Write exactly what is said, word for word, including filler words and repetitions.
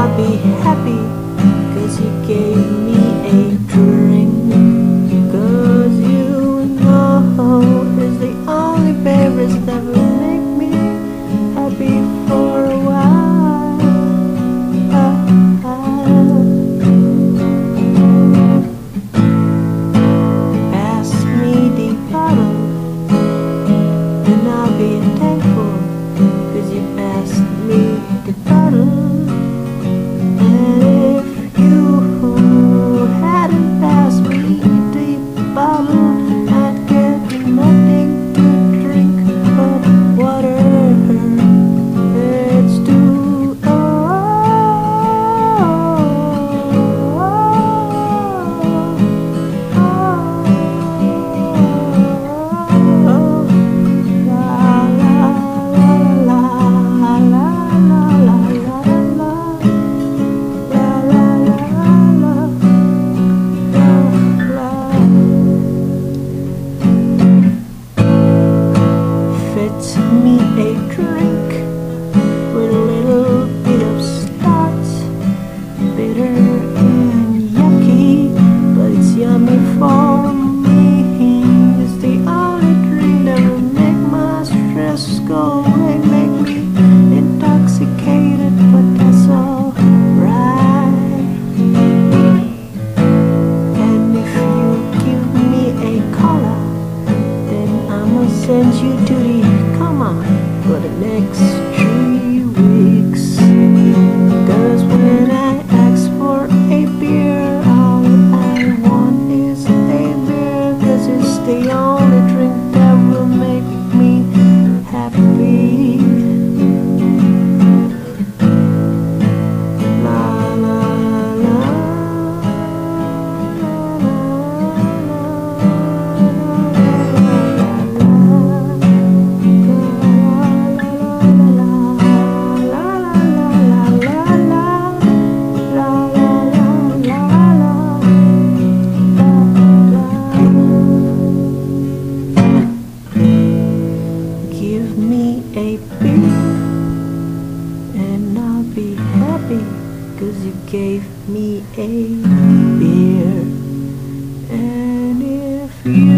I'll be happy, cause you gave me a drink. Cause you know is the only beverage that will make me happy for a while. Pass me the bottle and I'll be thankful, cause you passed me the bottle. Me a drink with a little bit of starch, bitter and yucky, but it's yummy for me. It's the only drink that will make my stress go away, make me intoxicated, but that's alright. And if you give me a cola, then I'ma send you to the for the next three weeks. Cause when I ask for a beer, all I want is a beer. Cause it's the only drink that will make me happy. La la cause you gave me a beer. And if you